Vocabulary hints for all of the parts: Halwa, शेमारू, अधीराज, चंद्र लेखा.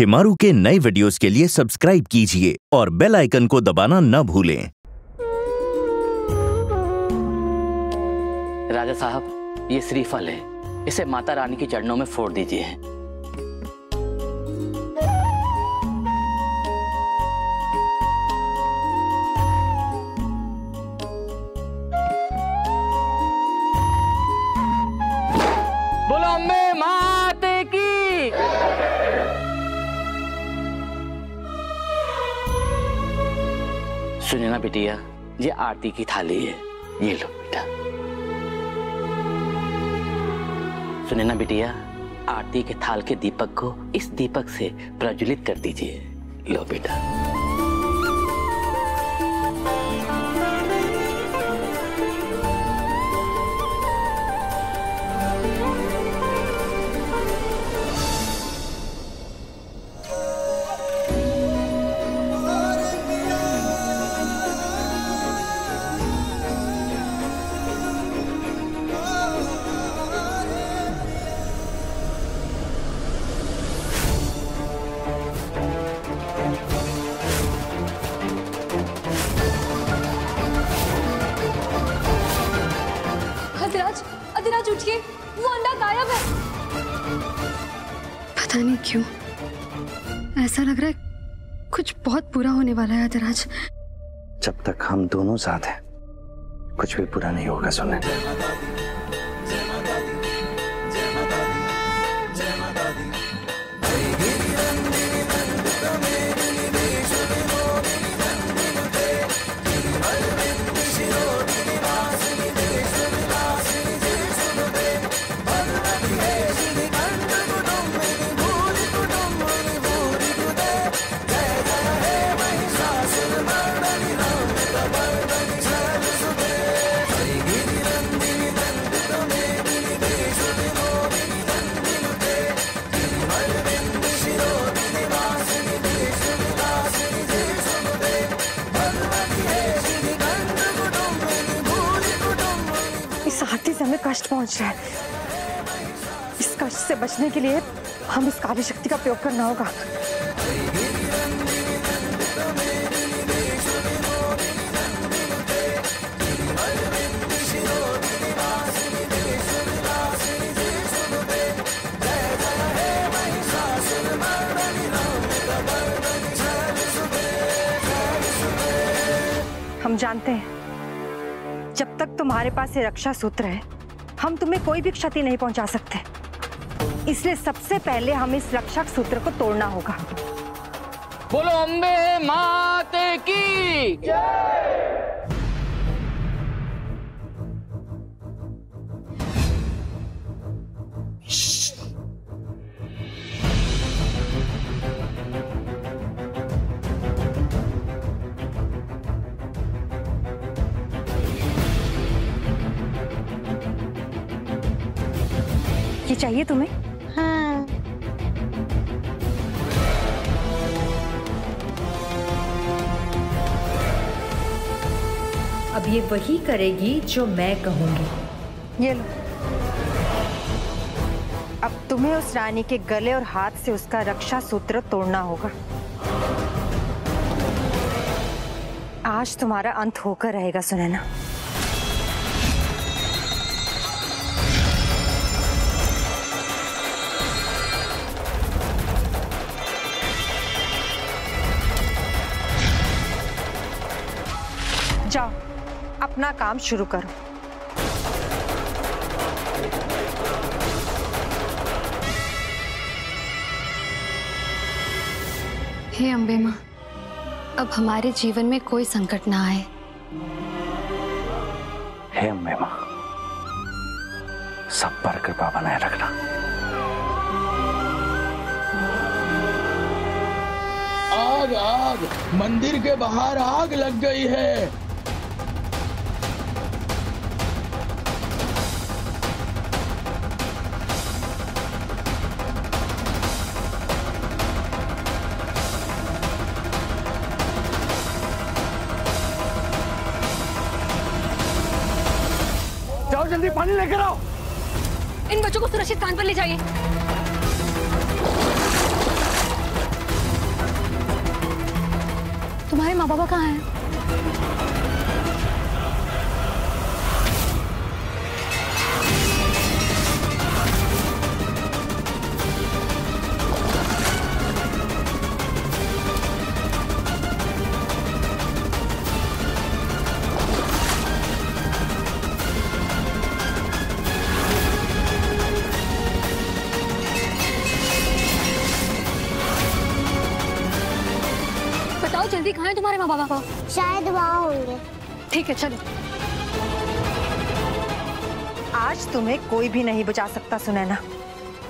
शेमारू के नए वीडियोस के लिए सब्सक्राइब कीजिए और बेल आइकन को दबाना न भूलें। राजा साहब, ये श्रीफल है, इसे माता रानी के चरणों में फोड़ दीजिए। सुनैना बेटिया, ये आरती की थाली है, ये लो बेटा। सुनैना बेटिया, आरती के थाल के दीपक को इस दीपक से प्रज्वलित कर दीजिए। लो बेटा। अधीराज उठिए, वो अंडा गायब है। पता नहीं क्यों ऐसा लग रहा है कुछ बहुत बुरा होने वाला है। अधीराज, जब तक हम दोनों साथ हैं कुछ भी बुरा नहीं होगा। सुनैना, हमें कष्ट पहुंच रहा है। इस कष्ट से बचने के लिए हम इस काली शक्ति का प्रयोग करना होगा। हम जानते हैं जब तक तुम्हारे पास ये रक्षा सूत्र है हम तुम्हें कोई भी क्षति नहीं पहुंचा सकते, इसलिए सबसे पहले हम इस रक्षा सूत्र को तोड़ना होगा। बोलो अम्बे माते की जय। ये चाहिए तुम्हें? हाँ। अब ये वही करेगी जो मैं कहूंगी। ये लो। अब तुम्हें उस रानी के गले और हाथ से उसका रक्षा सूत्र तोड़ना होगा। आज तुम्हारा अंत होकर रहेगा सुनैना। जाओ, अपना काम शुरू करो। हे अम्बे माँ, अब हमारे जीवन में कोई संकट ना आए। हे अम्बे माँ, सब पर कृपा बनाए रखना। आग आग, मंदिर के बाहर आग लग गई है। जल्दी पानी लेकर आओ। इन बच्चों को सुरक्षित स्थान पर ले जाइए। माँ बाबा कहाँ हैं? जल्दी कहाँ है तुम्हारे माँ बाबा को? शायद वहाँ होंगे। ठीक है चलो। आज तुम्हें कोई भी नहीं बचा सकता सुनैना,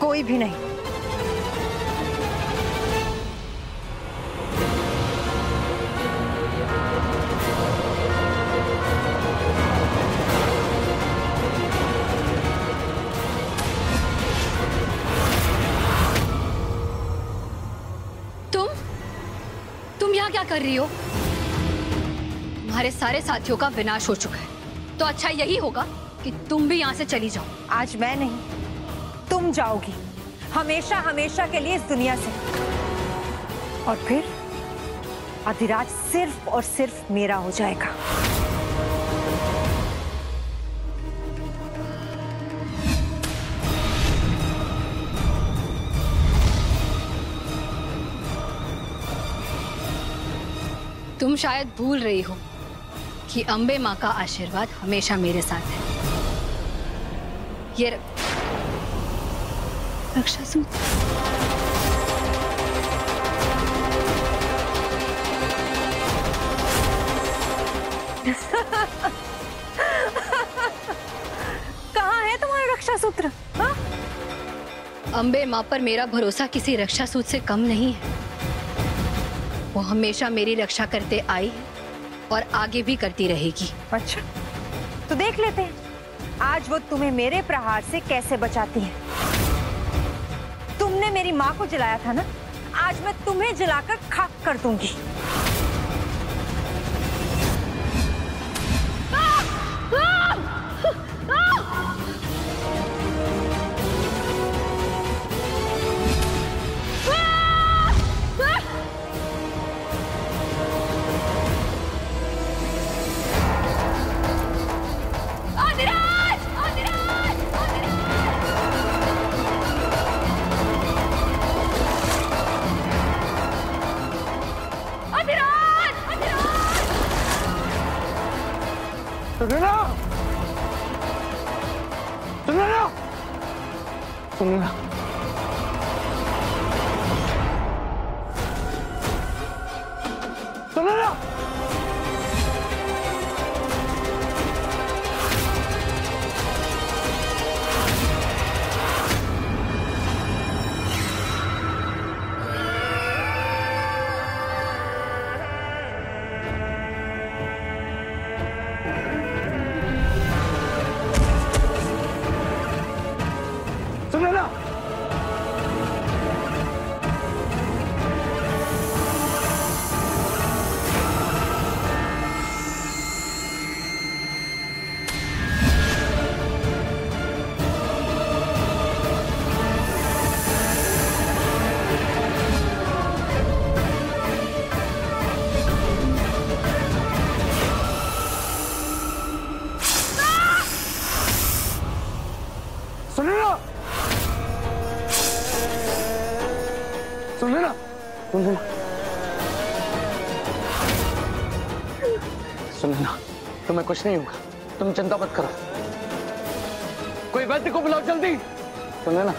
कोई भी नहीं। क्या कर रही हो? तुम्हारे सारे साथियों का विनाश हो चुका है, तो अच्छा यही होगा कि तुम भी यहाँ से चली जाओ। आज मैं नहीं, तुम जाओगी, हमेशा हमेशा के लिए इस दुनिया से। और फिर अधीराज सिर्फ और सिर्फ मेरा हो जाएगा। तुम शायद भूल रही हो कि अंबे माँ का आशीर्वाद हमेशा मेरे साथ है। ये रक्षा सूत्र कहाँ है तुम्हारा रक्षा सूत्र? हाँ? अंबे माँ पर मेरा भरोसा किसी रक्षा सूत्र से कम नहीं है। वो हमेशा मेरी रक्षा करते आई है और आगे भी करती रहेगी। अच्छा, तो देख लेते हैं आज वो तुम्हें मेरे प्रहार से कैसे बचाती है। तुमने मेरी माँ को जलाया था ना, आज मैं तुम्हें जलाकर खाक कर दूंगी। सुनैना, सुनैना, सुनैना, तुम्हें कुछ नहीं होगा, तुम चिंता मत करो। कोई वैद्य को बुलाओ जल्दी। सुनैना,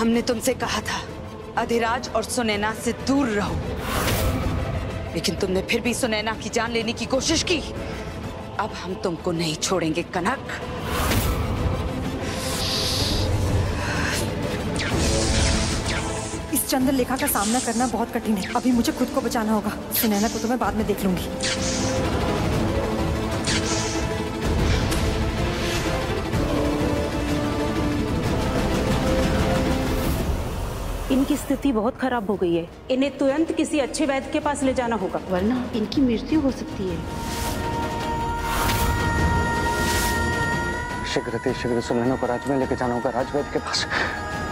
हमने तुमसे कहा था अधीराज और सुनैना से दूर रहो, लेकिन तुमने फिर भी सुनैना की जान लेने की कोशिश की। अब हम तुमको नहीं छोड़ेंगे कनक। इस चंद्र लेखा का सामना करना बहुत कठिन है। अभी मुझे खुद को बचाना होगा। सुनैना को तो मैं बाद में देख लूंगी। इनकी स्थिति बहुत खराब हो गई है। इन्हें तुरंत किसी अच्छे वैद्य के पास ले जाना होगा, वरना इनकी मृत्यु हो सकती है। शीघ्र सुनैना को राजमहल लेके जाना होगा, राजवैद्य के पास।